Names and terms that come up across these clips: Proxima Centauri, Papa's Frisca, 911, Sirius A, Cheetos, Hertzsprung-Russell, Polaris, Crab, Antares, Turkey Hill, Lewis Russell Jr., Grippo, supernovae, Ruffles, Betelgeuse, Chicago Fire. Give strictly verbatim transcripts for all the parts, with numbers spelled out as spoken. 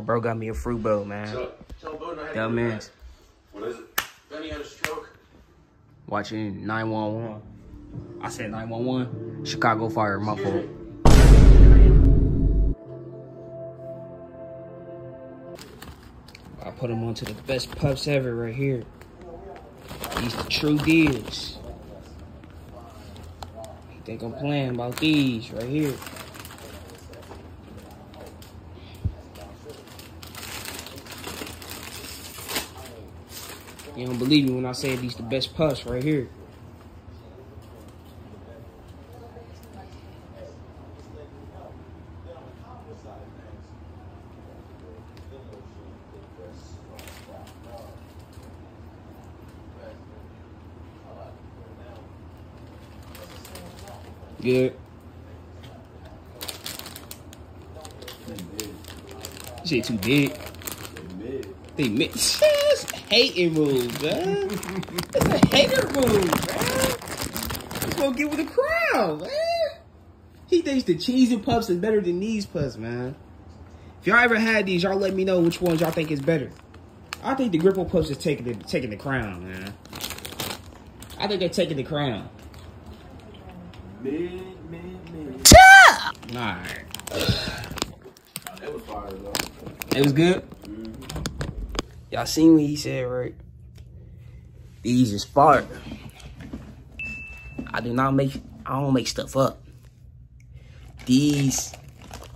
My bro got me a fruit bowl, man. So, tell Bo I had man. What is it? Benny had a stroke. Watching nine one one. I said nine one one. Chicago Fire, my fault. I put them onto the best pups ever right here. These the true deals. You think I'm playing about these right here? You don't believe me when I say these the best pups right here. Good. You say too big. They mid. That's a hating move, man. That's a hater move, man. He's gonna get with the crowd, man. He thinks the cheesy pups is better than these pups, man. If y'all ever had these, y'all let me know which ones y'all think is better. I think the Grippo pups is taking the taking the crown, man. I think they're taking the crown. Man, man, man. Nah. That was fire, though. It was good? Mm-hmm. Y'all seen what he said, right? These is fire. I do not make, I don't make stuff up. These,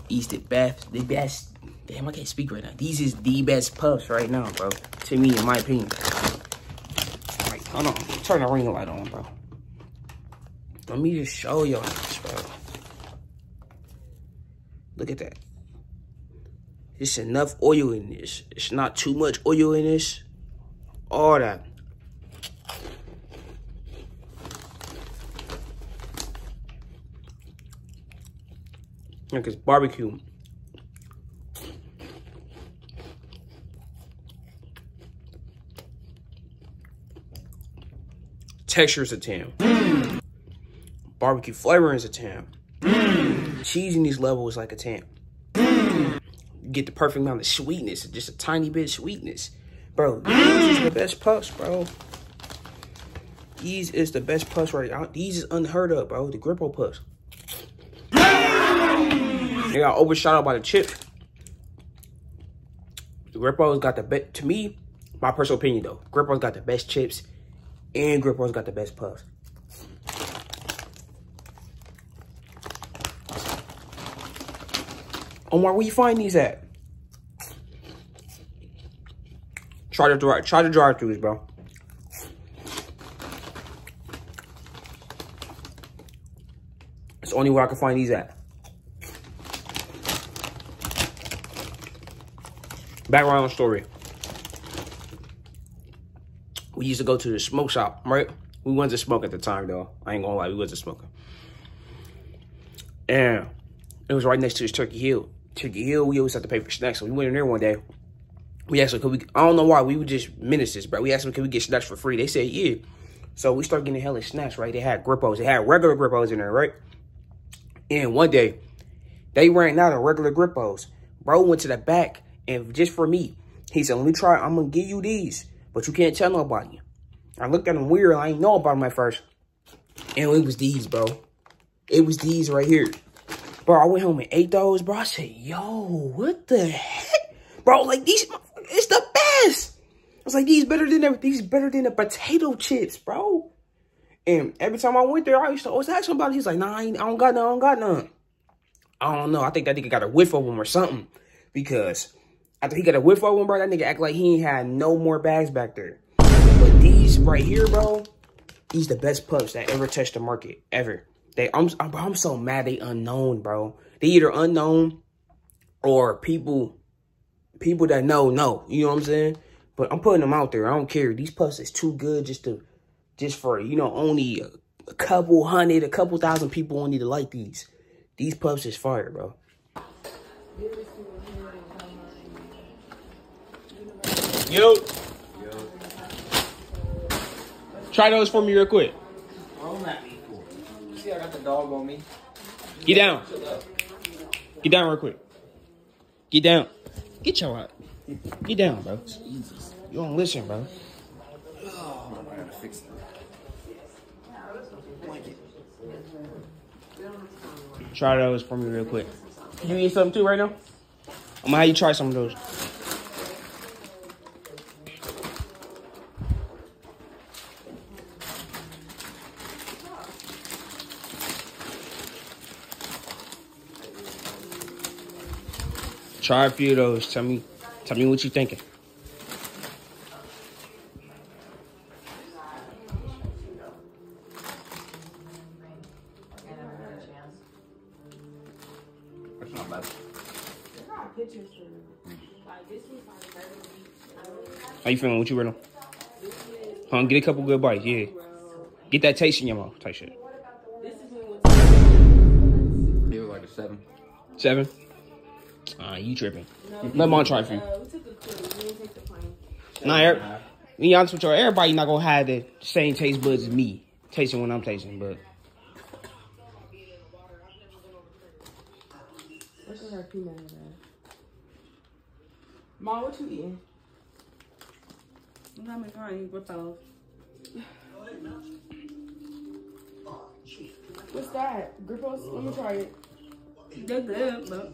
these the best, the best. Damn, I can't speak right now. These is the best pups right now, bro. To me, in my opinion. All right, hold on. Turn the ring light on, bro. Let me just show y'all this, bro. Look at that. It's enough oil in this. It's not too much oil in this. All that. Like it's barbecue. Texture's a ten. Barbecue flavoring is a ten. Cheese in these levels is like a ten. Get the perfect amount of sweetness, just a tiny bit of sweetness. Bro, these is the best puffs, bro. These is the best puffs right now. These is unheard of, bro. The Grippo puffs. They got overshot out by the chip. The Grippo's got the best, to me, my personal opinion though, Grippo's got the best chips and Grippo's got the best puffs. Omar, where you find these at? Try to drive, try to drive throughs, bro. It's the only way I can find these at. Background story. We used to go to the smoke shop, right? We wasn't smoking at the time, though. I ain't gonna lie, we wasn't smoking. And it was right next to this Turkey Hill. Turkey Hill, we always have to pay for snacks. So we went in there one day. We asked them, could we, I don't know why, we were just menaces, bro. We asked them, could we get snacks for free? They said, yeah. So we started getting hella snacks, right? They had Grippos. They had regular Grippos in there, right? And one day, they ran out of regular Grippos. Bro went to the back, and just for me, he said, let me try, I'm going to give you these, but you can't tell nobody. I looked at them weird. I didn't know about them at first. And it was these, bro. It was these right here. Bro, I went home and ate those, bro. I said, yo, what the heck? Bro, like, these, it's the best. I was like, these better than the, these better than the potato chips, bro. And every time I went there, I used to always ask somebody. He's like, nah, I, ain't, I don't got none, I don't got none. I don't know. I think that nigga got a whiff of them or something. Because after he got a whiff of them, bro, that nigga act like he ain't had no more bags back there. But these right here, bro, these the best pups that ever touched the market, ever. They, I'm, I'm, I'm so mad they unknown, bro. They either unknown or people, people that know, know. You know what I'm saying? But I'm putting them out there. I don't care. These puffs is too good just to, just for, you know, only a, a couple hundred, a couple thousand people only to like these. These puffs is fire, bro. Yo. Yo. Try those for me real quick. I got the dog on me. Get down. Get down real quick. Get down. Get your out. Get down, bro. Jesus. You don't listen, bro. Oh, I gotta fix it. Try those for me real quick. You eat something too right now? I'm gonna have you try some of those. Try a few of those. Tell me, tell me what you're thinking. How you feeling? What you ready? Huh? Get a couple good bites. Yeah. Get that taste in your mouth. Type shit. It was like a seven. Seven? Ah, uh, you tripping. No, let mom try for you. Uh, we took a clue. We didn't take the plane. Nah, er nah. Be honest with y'all, everybody not gonna have the same taste buds as me. Tasting when I'm tasting, but. This is our peanut butter. Mom, what you eating? I'm having fun. What's up? What's that? Grippos? Let me try it. They're good, but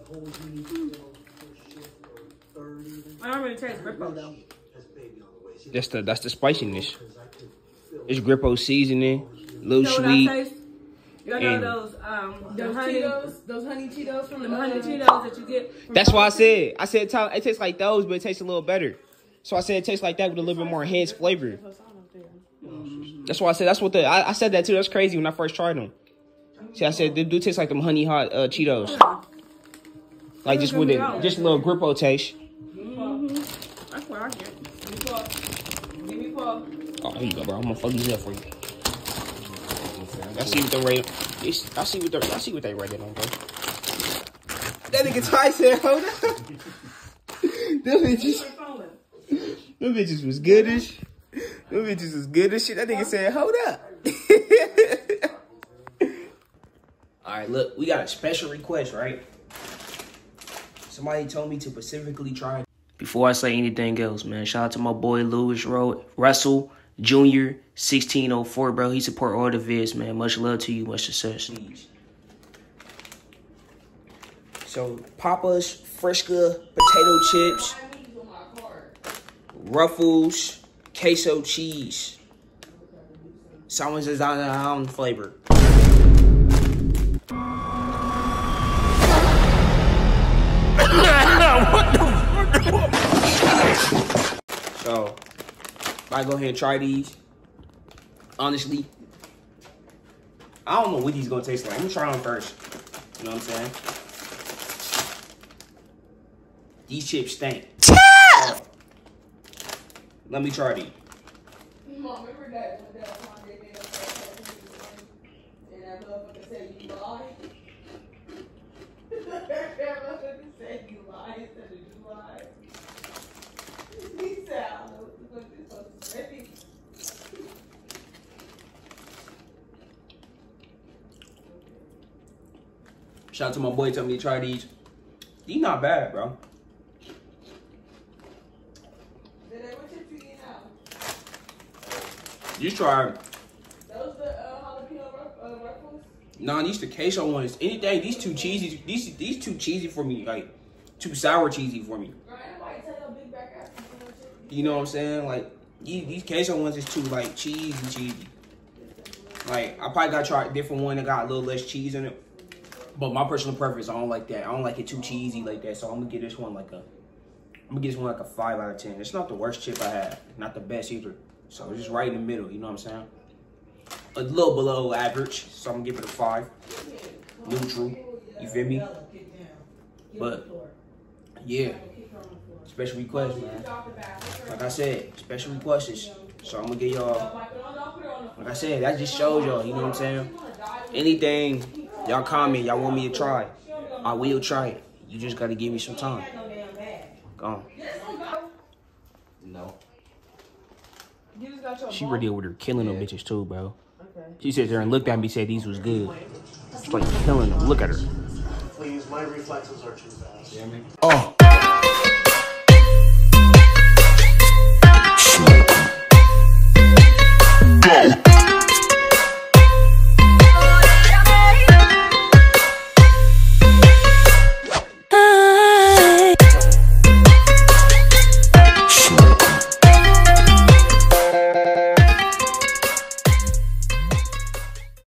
I don't really taste Grippo though. That's the that's the spiciness. It's Grippo seasoning, little you know sweet. What I taste? You know those um those honey Cheetos, those honey Cheetos from the honey Cheetos that you get. From that's why I said I said it tastes like those, but it tastes a little better. So I said it tastes like that with a little bit more enhanced flavor. That's why I said that's what the I, I said that too. That's crazy when I first tried them. See, I said, they do taste like them honey hot uh, Cheetos. Like, just with it, just a little Grippo taste. Mm-hmm. That's what I get. Give me pop. Give me pop. Oh, here you go, bro. I'm gonna fuck these up for you. I see what they rated. I see what they I see what they rated on, bro. That nigga Tyson, hold on. Them bitches. Them bitches was good as shit. Them bitches was good as shit. That nigga said, hold up. All right, look, we got a special request, right? Somebody told me to specifically try. Before I say anything else, man, shout out to my boy Lewis Russell Junior sixteen oh four, bro. He support all the vids, man. Much love to you, much success. So, Papa's Frisca potato chips, Ruffles, queso cheese, someone says I don't know flavor. What the fuck? So, I go ahead and try these. Honestly, I don't know what these gonna taste like. I'm gonna try them first. You know what I'm saying? These chips stink. So, let me try these. Mom, remember that one that one day they and that motherfucker said you lied. That motherfucker said you lied instead of you lied. He said, I don't know what the fuck this supposed to say. Shout out to my boy, tell me to try these. These not bad, bro. You try. Those the uh, jalapeno uh, ruffles? Nah, these the queso ones. Anything, these too cheesy. These these too cheesy for me. Like too sour cheesy for me. You know what I'm saying? Like these, these queso ones is too like cheesy cheesy. Like I probably gotta try a different one that got a little less cheese in it. But my personal preference, I don't like that. I don't like it too cheesy like that. So I'm gonna give this one like a, I'm gonna give this one like a five out of ten. It's not the worst chip I had. Not the best either. So it's just right in the middle, you know what I'm saying? A little below average, so I'm gonna give it a five. Neutral, you feel me? But, yeah, special request, man. Like I said, special requests. So I'm gonna get y'all, like I said, that just shows y'all, you know what I'm saying? Anything y'all comment, y'all want me to try, I will try it. You just gotta give me some time. Go on. No. She really over there killing yeah. them bitches too, bro. Okay. She sat there and looked at me and said these was good. She's like killing them. Look at her. Please, my reflexes are too fast. Yeah, oh.